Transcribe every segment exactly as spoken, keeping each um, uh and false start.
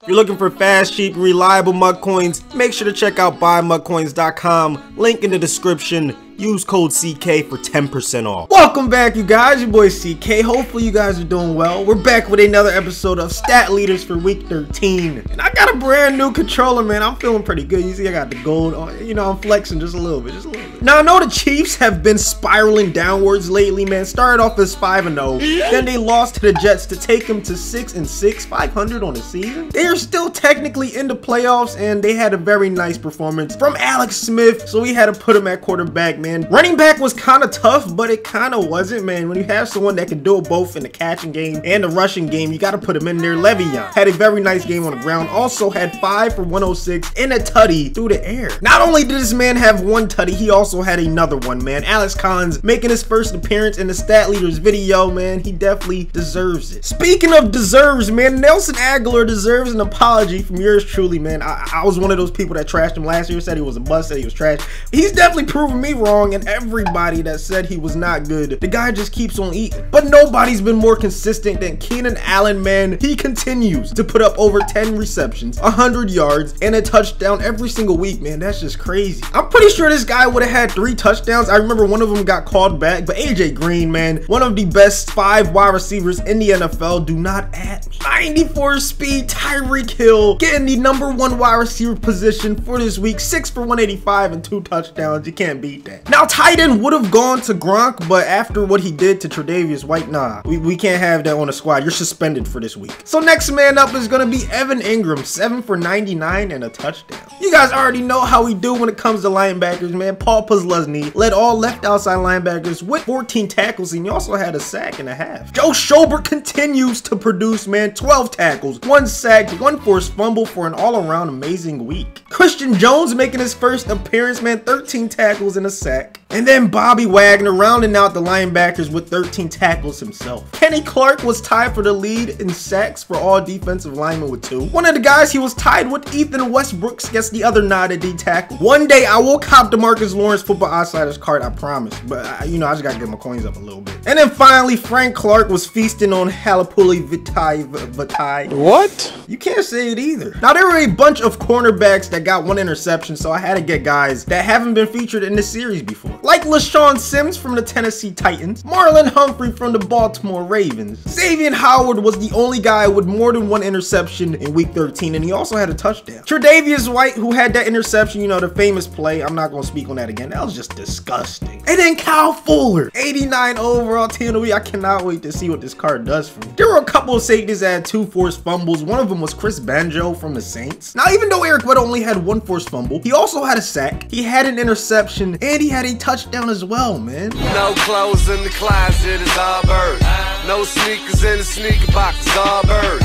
If you're looking for fast, cheap, reliable Mut Coins, make sure to check out buy mut coins dot com, link in the description. Use code C K for ten percent off. Welcome back, you guys. Your boy C K. Hopefully you guys are doing well. We're back with another episode of Stat Leaders for week thirteen. And I got a brand new controller, man. I'm feeling pretty good. You see, I got the gold on. You know, I'm flexing just a little bit. Just a little bit. Now, I know the Chiefs have been spiraling downwards lately, man. Started off as five and oh. Then they lost to the Jets to take them to six and six, five hundred on the season. They are still technically in the playoffs, and they had a very nice performance from Alex Smith. So we had to put him at quarterback, man. Man. Running back was kind of tough, but it kind of wasn't, man. When you have someone that can do it both in the catching game and the rushing game, you got to put him in there. Le'Veon had a very nice game on the ground. Also had five for one oh six and a tutty through the air. Not only did this man have one tutty, he also had another one, man. Alex Collins making his first appearance in the Stat Leaders video, man. He definitely deserves it. Speaking of deserves, man, Nelson Agholor deserves an apology from yours truly, man. I, I was one of those people that trashed him last year, said he was a bust, said he was trash. He's definitely proven me wrong. And everybody that said he was not good, the guy just keeps on eating. But nobody's been more consistent than Keenan Allen, man. He continues to put up over ten receptions, one hundred yards, and a touchdown every single week, man. That's just crazy. I'm pretty sure this guy would have had three touchdowns. I remember one of them got called back, but A J Green, man, one of the best five wide receivers in the N F L. Do not at me. ninety-four speed, Tyreek Hill getting the number one wide receiver position for this week. six for one eighty-five and two touchdowns. You can't beat that. Now, tight end would have gone to Gronk, but after what he did to Tredavious White, nah, we, we can't have that on the squad. You're suspended for this week. So next man up is going to be Evan Ingram, seven for ninety-nine and a touchdown. You guys already know how we do when it comes to linebackers, man. Paul Posluszny led all left outside linebackers with fourteen tackles, and he also had a sack and a half. Joe Schobert continues to produce, man, twelve tackles, one sack, one forced fumble for an all-around amazing week. Christian Jones making his first appearance, man, thirteen tackles and a sack. And then Bobby Wagner rounding out the linebackers with thirteen tackles himself. Kenny Clark was tied for the lead in sacks for all defensive linemen with two. One of the guys he was tied with, Ethan Westbrooks, gets the other nod at D-tackle. One day I will cop DeMarcus Lawrence Football Outsiders card, I promise. But, I, you know, I just got to get my coins up a little bit. And then finally, Frank Clark was feasting on Halapuli Vitai Vitai. What? You can't say it either. Now, there were a bunch of cornerbacks that got one interception, so I had to get guys that haven't been featured in this series before. Like LeSean Sims from the Tennessee Titans, Marlon Humphrey from the Baltimore Ravens. Xavier Howard was the only guy with more than one interception in week thirteen, and he also had a touchdown. Tredavious White, who had that interception, you know, the famous play. I'm not going to speak on that again. That was just disgusting. And then Kyle Fuller, eighty-nine overall T N O E. I cannot wait to see what this card does for me. There were a couple of safeties that had two forced fumbles. One of them was Chris Banjo from the Saints. Now, even though Eric Weddle only had one forced fumble, he also had a sack, he had an interception, and he had a touchdown as well, man. No clothes in the closet is all birds. No sneakers in the sneaker box is all birds.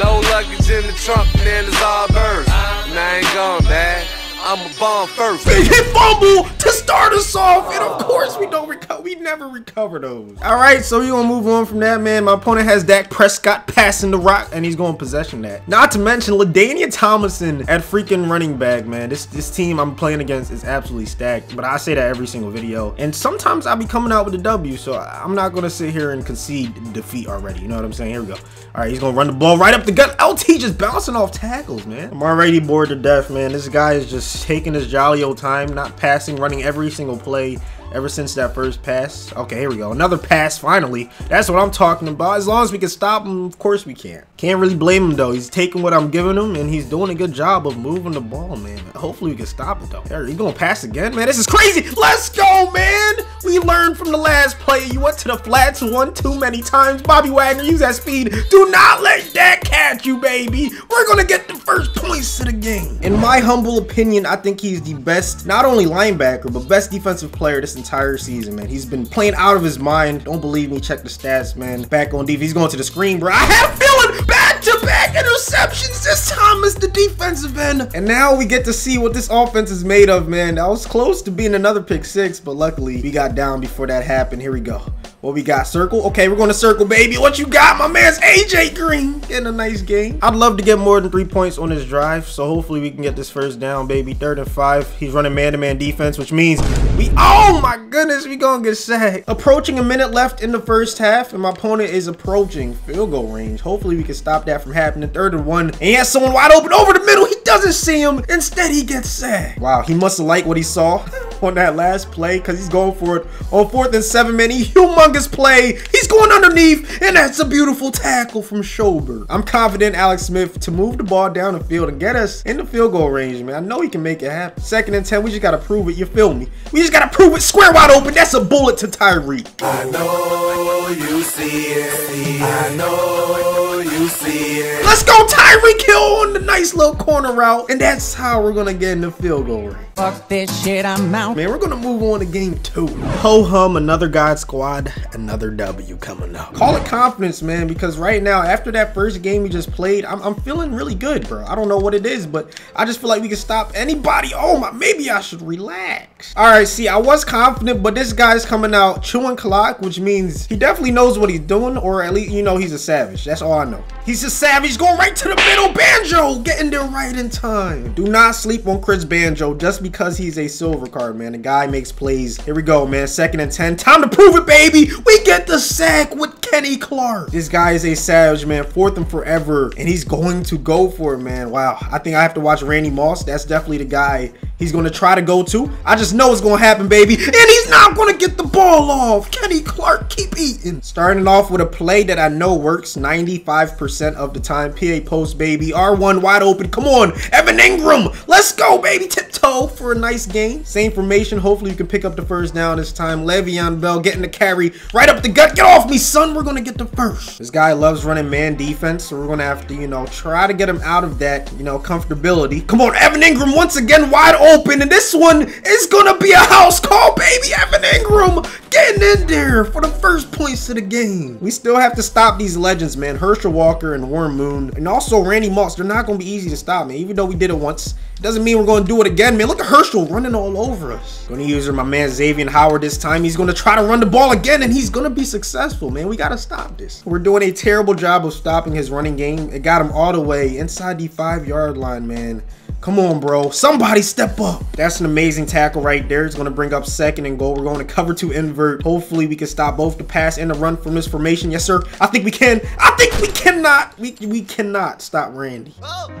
No luggage in the trunk, man, is all birds. And I ain't gone bad. I'm a bomb first. Big hit fumble to start us off. And of course we don't recover. We never recover those. All right, so we're going to move on from that, man. My opponent has Dak Prescott passing the rock, and he's going to possession that. Not to mention LaDainian Tomlinson at freaking running back, man. This this team I'm playing against is absolutely stacked, but I say that every single video. And sometimes I'll be coming out with a W, so I'm not going to sit here and concede defeat already. You know what I'm saying? Here we go. All right, he's going to run the ball right up the gut. L T just bouncing off tackles, man. I'm already bored to death, man. This guy is just taking his jolly old time, not passing, running every single play ever since that first pass. Okay, here we go. Another pass, finally. That's what I'm talking about. As long as we can stop him, of course we can. Can't really blame him, though. He's taking what I'm giving him, and he's doing a good job of moving the ball, man. Hopefully we can stop it, though. Here, you gonna pass again? Man, this is crazy. Let's go, man. We learned from the last play. You went to the flats one too many times. Bobby Wagner, use that speed. Do not let that catch you, baby. We're gonna get the first points to the game. In my humble opinion, I think he's the best, not only linebacker, but best defensive player this entire season, man. He's been playing out of his mind. Don't believe me, check the stats, man. Back on defense, he's going to the screen, bro. I have a feeling back-to-back interceptions. This time is the defensive end. And now we get to see what this offense is made of, man. I was close to being another pick six, but luckily we got down before that happened. Here we go. What we got? Circle? Okay, we're going to circle, baby. What you got? My man's A J Green getting a nice game. I'd love to get more than three points on this drive, so hopefully we can get this first down, baby. Third and five. He's running man-to-man defense, which means we... Oh, my goodness. We going to get sacked. Approaching a minute left in the first half, and my opponent is approaching field goal range. Hopefully, we can stop that from happening. Third and one. And he has someone wide open over the middle. He doesn't see him. Instead, he gets sacked. Wow, he must have liked what he saw on that last play, because he's going for it on fourth and seven, man. He humongous play. He's going underneath, and that's a beautiful tackle from Schobert. I'm confident Alex Smith to move the ball down the field and get us in the field goal range, man. I know he can make it happen. Second and ten, we just got to prove it. You feel me? We just got to prove it. Square wide open. That's a bullet to Tyreek. I know you see it. I know you see it. Let's go, Tyreek Hill on the nice little corner route, and that's how we're going to get in the field goal range. Fuck this shit, I'm out. Man, we're gonna move on to game two. Ho-hum, another God squad, another W coming up. Call it confidence, man, because right now, after that first game we just played, I'm, I'm feeling really good, bro. I don't know what it is, but I just feel like we can stop anybody. Oh my, maybe I should relax. All right, see, I was confident, but this guy's coming out chewing clock, which means he definitely knows what he's doing, or at least, you know, he's a savage. That's all I know. He's a savage, going right to the middle. Banjo getting there right in time. Do not sleep on Chris Banjo just because he's a silver card, man. The guy makes plays. Here we go, man. Second and ten. Time to prove it, baby. We get the sack with Kenny Clark. This guy is a savage, man. Fourth and forever, and he's going to go for it, man. Wow. I think I have to watch Randy Moss. That's definitely the guy he's going to try to go to. I just know it's going to happen, baby. And he's not going to get the ball off. Kenny Clark, keep eating. Starting off with a play that I know works ninety-five percent of the time. P A post, baby. R one wide open. Come on. Evan Ingram. Let's go, baby. Tiptoe for a nice game. Same formation. Hopefully, you can pick up the first down this time. Le'Veon Bell getting the carry right up the gut. Get off me, son. We're going to get the first. This guy loves running man defense, so we're going to have to, you know, try to get him out of that, you know, comfortability. Come on. Evan Ingram once again wide open. Open, and this one is gonna be a house call, baby. Evan Ingram getting in there for the first points of the game. We still have to stop these legends, man. Herschel Walker and Warren Moon, and also Randy Moss. They're not gonna be easy to stop, man. Even though we did it once, it doesn't mean we're gonna do it again, man. Look at Herschel running all over us. Gonna use my man Xavier Howard this time. He's gonna try to run the ball again, and he's gonna be successful, man. We gotta stop this. We're doing a terrible job of stopping his running game. It got him all the way inside the five yard line, man. Come on, bro. Somebody step up. That's an amazing tackle right there. It's going to bring up second and goal. We're going to cover two invert. Hopefully, we can stop both the pass and the run from this formation. Yes, sir. I think we can. I think we cannot. We, we cannot stop Randy. Oh.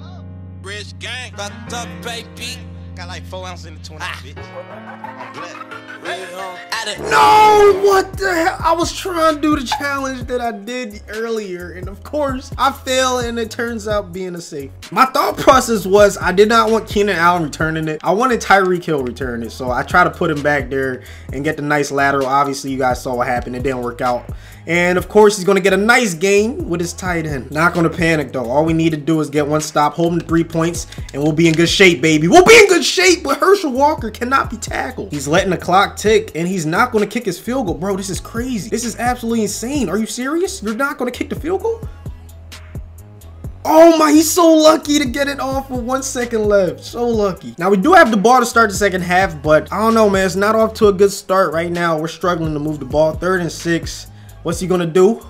Oh. Rich gang. Fucked up, baby. Got like four ounces in the twenty, ah. Bitch. No, what the hell? I was trying to do the challenge that I did earlier, and of course, I fail, and it turns out being a safe. My thought process was I did not want Keenan Allen returning it. I wanted Tyreek Hill returning it, so I tried to put him back there and get the nice lateral. Obviously, you guys saw what happened. It didn't work out. And of course, he's going to get a nice game with his tight end. Not going to panic, though. All we need to do is get one stop, hold him to three points, and we'll be in good shape, baby. We'll be in good shape, but Herschel Walker cannot be tackled. He's letting the clock tick, and he's not going to kick his field goal. Bro, this is crazy. This is absolutely insane. Are you serious? You're not going to kick the field goal? Oh my, he's so lucky to get it off with one second left. So lucky. Now, we do have the ball to start the second half, but I don't know, man. It's not off to a good start right now. We're struggling to move the ball. Third and six. What's he gonna do?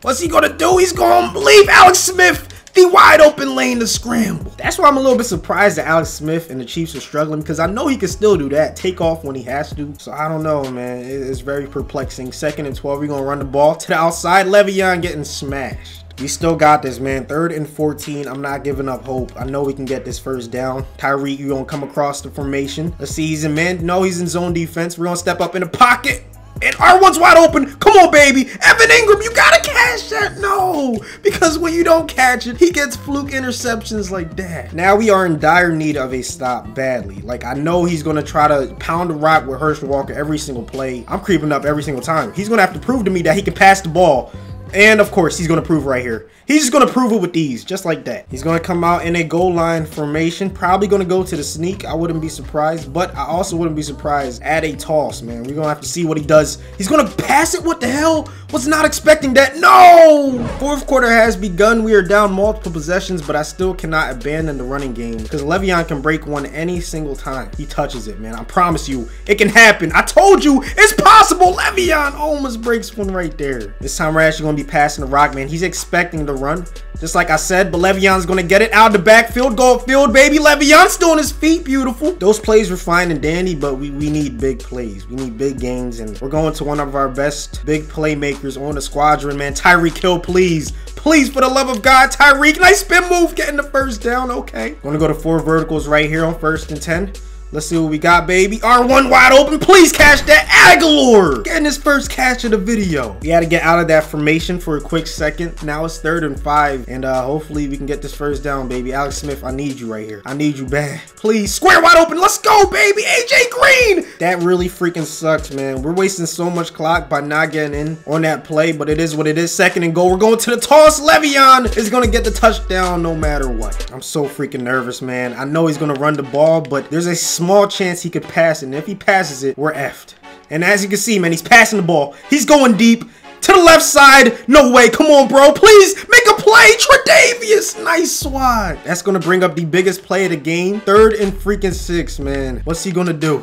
What's he gonna do? He's gonna leave Alex Smith the wide open lane to scramble. That's why I'm a little bit surprised that Alex Smith and the Chiefs are struggling, because I know he can still do that, take off when he has to. So I don't know, man. It's very perplexing. Second and twelve, we're gonna run the ball to the outside. Le'Veon getting smashed. We still got this, man. Third and fourteen. I'm not giving up hope. I know we can get this first down. Tyreek, you're gonna come across the formation. Let's see, he's in man. No, he's in zone defense. We're gonna step up in the pocket. And R one's wide open. Come on, baby. Evan Ingram, you gotta catch that. No, because when you don't catch it, he gets fluke interceptions like that. Now we are in dire need of a stop badly. Like, I know he's gonna try to pound the rock with Herschel Walker every single play. I'm creeping up every single time. He's gonna have to prove to me that he can pass the ball. And of course, he's gonna prove right here. He's just going to prove it with these, just like that. He's going to come out in a goal line formation, probably going to go to the sneak. I wouldn't be surprised, but I also wouldn't be surprised at a toss, man. We're going to have to see what he does. He's going to pass it. What the hell? Was not expecting that. No! Fourth quarter has begun. We are down multiple possessions, but I still cannot abandon the running game because Le'Veon can break one any single time he touches it, man. I promise you, it can happen. I told you, it's possible. Le'Veon almost breaks one right there. This time we're actually going to be passing the rock, man. He's expecting the run, just like I said, but Le'Veon's going to get it out of the backfield. Goal field, baby. Le'Veon's still on his feet. Beautiful. Those plays were fine and dandy, but we, we need big plays. We need big games, and we're going to one of our best big playmakers on the squadron, man. Tyreek Hill, please. Please, for the love of God, Tyreek. Nice spin move, getting the first down. Okay. Going to go to four verticals right here on first and ten. Let's see what we got, baby. R one wide open. Please catch that. Agholor getting his first catch of the video. We had to get out of that formation for a quick second. Now it's third and five, and uh, hopefully we can get this first down, baby. Alex Smith, I need you right here. I need you bad. Please. Square wide open. Let's go, baby. A J Green. That really freaking sucks, man. We're wasting so much clock by not getting in on that play, but it is what it is. Second and goal. We're going to the toss. Le'Veon is going to get the touchdown no matter what. I'm so freaking nervous, man. I know he's going to run the ball, but there's a small chance he could pass it, and if he passes it, we're effed. And as you can see, man, he's passing the ball. He's going deep to the left side. No way. Come on, bro. Please make a play. Tredavious. Nice swat. That's going to bring up the biggest play of the game. Third and freaking six, man. What's he going to do?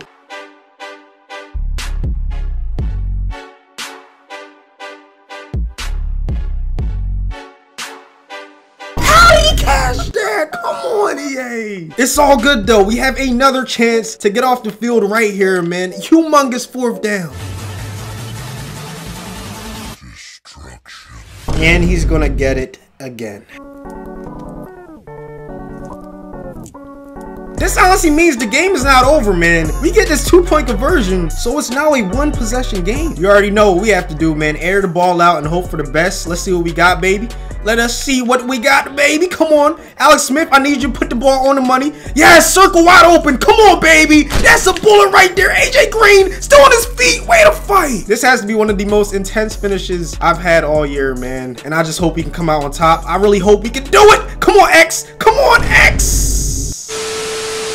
It's all good though. We have another chance to get off the field right here, man. Humongous fourth down. Destruction. And he's gonna get it again. This honestly means the game is not over, man. We get this two-point conversion, so it's now a one-possession game. You already know what we have to do, man. Air the ball out and hope for the best. Let's see what we got, baby. Let us see what we got, baby. Come on. Alex Smith, I need you to put the ball on the money. Yes, circle wide open. Come on, baby. That's a bullet right there. A J Green still on his feet. Way to fight. This has to be one of the most intense finishes I've had all year, man. And I just hope he can come out on top. I really hope he can do it. Come on, X. Come on, X.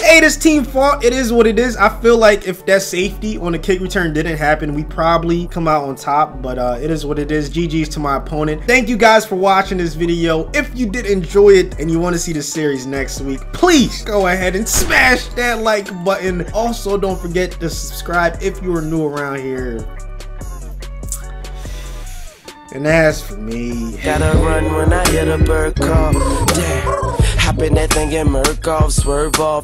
Hey, this team fault. It is what it is. I feel like if that safety on the kick return didn't happen, we probably come out on top, but uh, it is what it is. G G's to my opponent. Thank you guys for watching this video. If you did enjoy it and you want to see the series next week, please go ahead and smash that like button. Also, don't forget to subscribe if you are new around here. And as for me, gotta run when I get a bird call. Yeah. Hop in that thing and murk off, swerve off.